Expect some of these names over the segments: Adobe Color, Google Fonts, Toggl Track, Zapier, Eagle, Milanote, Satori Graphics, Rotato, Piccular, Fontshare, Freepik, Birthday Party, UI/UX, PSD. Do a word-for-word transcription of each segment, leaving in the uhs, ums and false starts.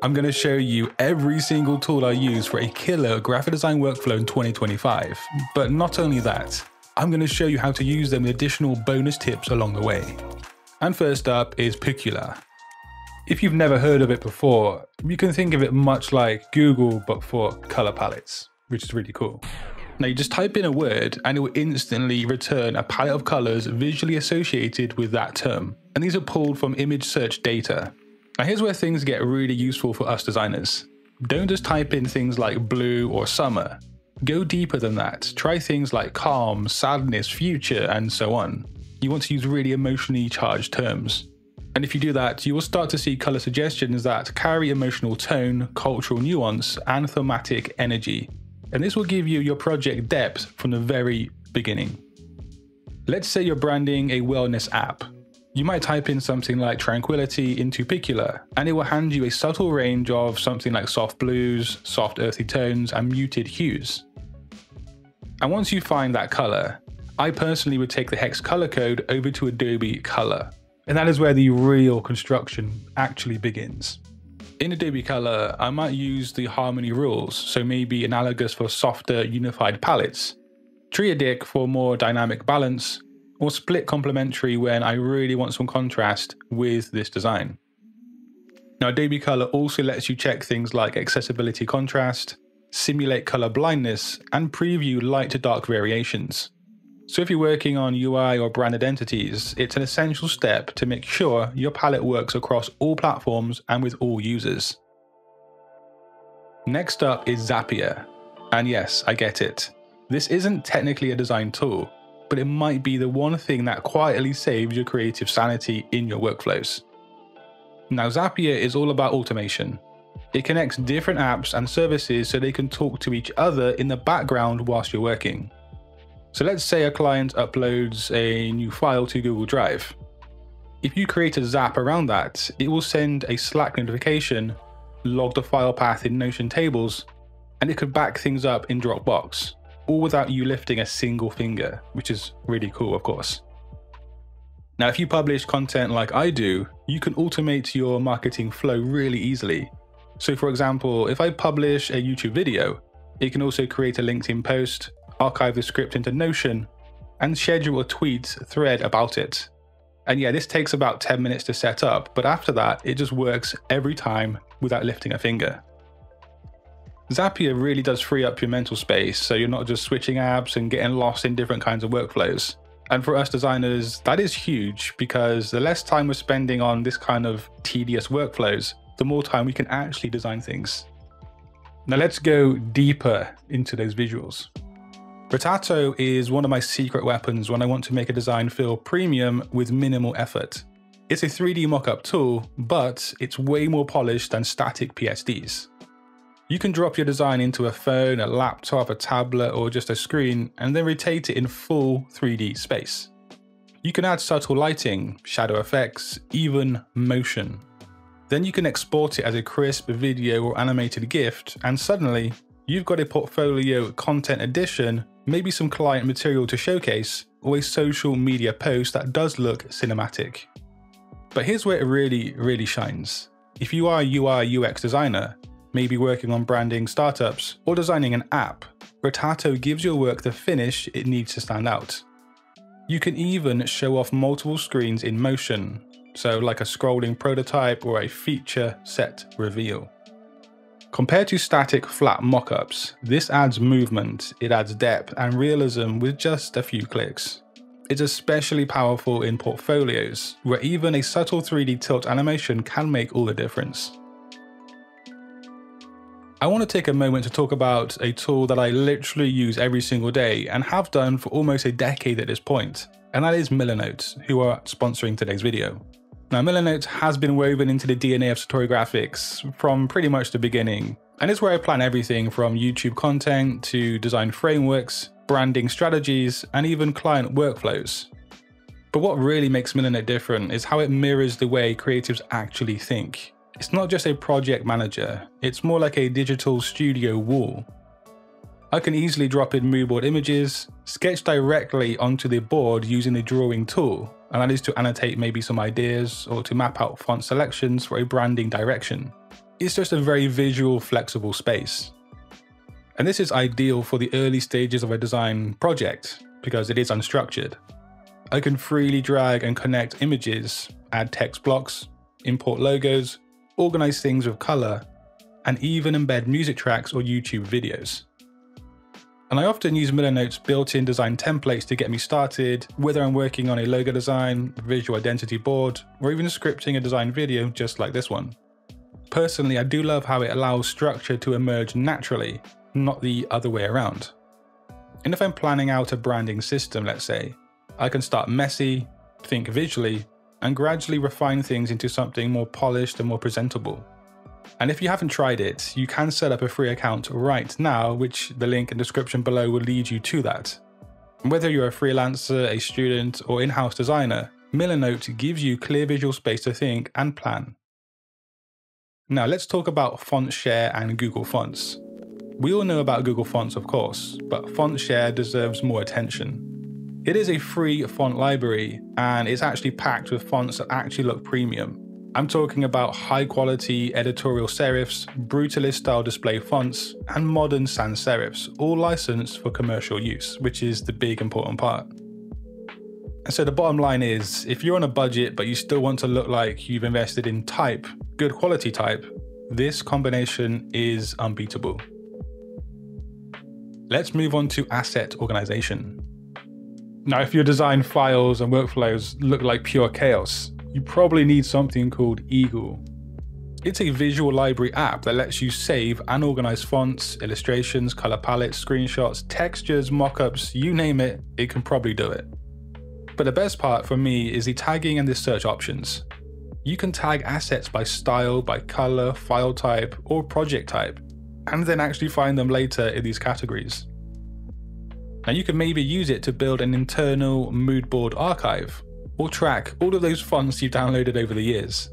I'm going to show you every single tool I use for a killer graphic design workflow in twenty twenty-five. But not only that, I'm going to show you how to use them with additional bonus tips along the way. And first up is Piccular. If you've never heard of it before, you can think of it much like Google, but for color palettes, which is really cool. Now you just type in a word and it will instantly return a palette of colors visually associated with that term. And these are pulled from image search data. Now here's where things get really useful for us designers. Don't just type in things like blue or summer. Go deeper than that. Try things like calm, sadness, future, and so on. You want to use really emotionally charged terms. And if you do that, you will start to see color suggestions that carry emotional tone, cultural nuance, and thematic energy. And this will give you your project depth from the very beginning. Let's say you're branding a wellness app. You might type in something like tranquility into Piccular, and it will hand you a subtle range of something like soft blues, soft earthy tones, and muted hues. And once you find that color, I personally would take the hex color code over to Adobe Color. And that is where the real construction actually begins. In Adobe Color, I might use the harmony rules, so maybe analogous for softer, unified palettes, triadic for more dynamic balance, or split complementary when I really want some contrast with this design. Now, Adobe Color also lets you check things like accessibility contrast, simulate color blindness, and preview light to dark variations. So if you're working on U I or brand identities, it's an essential step to make sure your palette works across all platforms and with all users. Next up is Zapier. And yes, I get it. This isn't technically a design tool, but it might be the one thing that quietly saves your creative sanity in your workflows. Now, Zapier is all about automation. It connects different apps and services so they can talk to each other in the background whilst you're working. So let's say a client uploads a new file to Google Drive. If you create a zap around that, it will send a Slack notification, log the file path in Notion tables, and it could back things up in Dropbox, all without you lifting a single finger, which is really cool, of course. Now, if you publish content like I do, you can automate your marketing flow really easily. So for example, if I publish a YouTube video, it can also create a LinkedIn post, archive the script into Notion, and schedule a tweet thread about it. And yeah, this takes about ten minutes to set up, but after that, it just works every time without lifting a finger. Zapier really does free up your mental space, so you're not just switching apps and getting lost in different kinds of workflows. And for us designers, that is huge, because the less time we're spending on this kind of tedious workflows, the more time we can actually design things. Now let's go deeper into those visuals. Rotato is one of my secret weapons when I want to make a design feel premium with minimal effort. It's a three D mockup tool, but it's way more polished than static P S Ds. You can drop your design into a phone, a laptop, a tablet, or just a screen, and then rotate it in full three D space. You can add subtle lighting, shadow effects, even motion. Then you can export it as a crisp video or animated GIF, and suddenly you've got a portfolio content edition, maybe some client material to showcase, or a social media post that does look cinematic. But here's where it really, really shines. If you are a U I U X designer, maybe working on branding startups or designing an app, Rotato gives your work the finish it needs to stand out. You can even show off multiple screens in motion, so like a scrolling prototype or a feature set reveal. Compared to static flat mockups, this adds movement, it adds depth and realism with just a few clicks. It's especially powerful in portfolios, where even a subtle three D tilt animation can make all the difference. I want to take a moment to talk about a tool that I literally use every single day and have done for almost a decade at this point, and that is Milanote, who are sponsoring today's video. Now, Milanote has been woven into the D N A of Satori Graphics from pretty much the beginning, and it's where I plan everything from YouTube content to design frameworks, branding strategies, and even client workflows. But what really makes Milanote different is how it mirrors the way creatives actually think. It's not just a project manager, it's more like a digital studio wall. I can easily drop in mood board images, sketch directly onto the board using the drawing tool, and that is to annotate maybe some ideas or to map out font selections for a branding direction. It's just a very visual, flexible space. And this is ideal for the early stages of a design project because it is unstructured. I can freely drag and connect images, add text blocks, import logos, organize things with color, and even embed music tracks or YouTube videos. And I often use Milanote's built-in design templates to get me started, whether I'm working on a logo design, visual identity board, or even scripting a design video just like this one. Personally, I do love how it allows structure to emerge naturally, not the other way around. And if I'm planning out a branding system, let's say, I can start messy, think visually, and gradually refine things into something more polished and more presentable. And if you haven't tried it, you can set up a free account right now, which the link in the description below will lead you to that. Whether you're a freelancer, a student, or in-house designer, Milanote gives you clear visual space to think and plan. Now let's talk about Fontshare and Google Fonts. We all know about Google Fonts, of course, but Fontshare deserves more attention. It is a free font library, and it's actually packed with fonts that actually look premium. I'm talking about high-quality editorial serifs, brutalist-style display fonts, and modern sans serifs, all licensed for commercial use, which is the big important part. And so the bottom line is, if you're on a budget but you still want to look like you've invested in type, good quality type, this combination is unbeatable. Let's move on to asset organization. Now, if your design files and workflows look like pure chaos, you probably need something called Eagle. It's a visual library app that lets you save and organize fonts, illustrations, color palettes, screenshots, textures, mockups, you name it, it can probably do it. But the best part for me is the tagging and the search options. You can tag assets by style, by color, file type, or project type, and then actually find them later in these categories. Now you can maybe use it to build an internal mood board archive, or track all of those fonts you've downloaded over the years.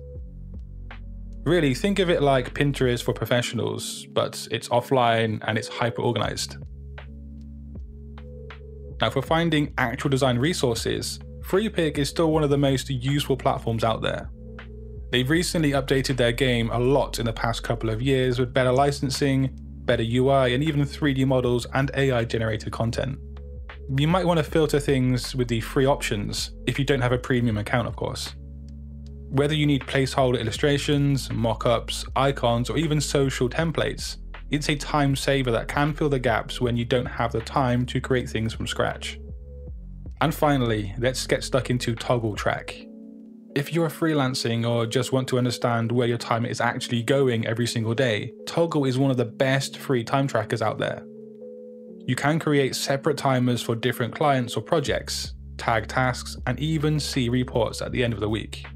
Really, think of it like Pinterest for professionals, but it's offline and it's hyper-organized. Now, for finding actual design resources, Freepik is still one of the most useful platforms out there. They've recently updated their game a lot in the past couple of years with better licensing, better U I, and even three D models and A I-generated content. You might want to filter things with the free options if you don't have a premium account, of course. Whether you need placeholder illustrations, mock-ups, icons, or even social templates, it's a time saver that can fill the gaps when you don't have the time to create things from scratch. And finally, let's get stuck into Toggl Track. If you're freelancing or just want to understand where your time is actually going every single day, Toggl is one of the best free time trackers out there. You can create separate timers for different clients or projects, tag tasks, and even see reports at the end of the week.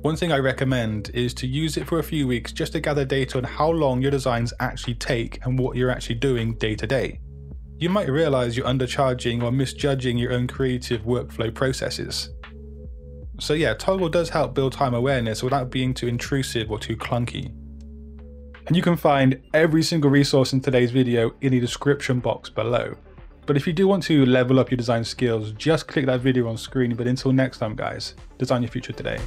One thing I recommend is to use it for a few weeks just to gather data on how long your designs actually take and what you're actually doing day to day. You might realize you're undercharging or misjudging your own creative workflow processes. So yeah, Toggl does help build time awareness without being too intrusive or too clunky. And you can find every single resource in today's video in the description box below. But if you do want to level up your design skills, just click that video on screen. But until next time, guys, design your future today.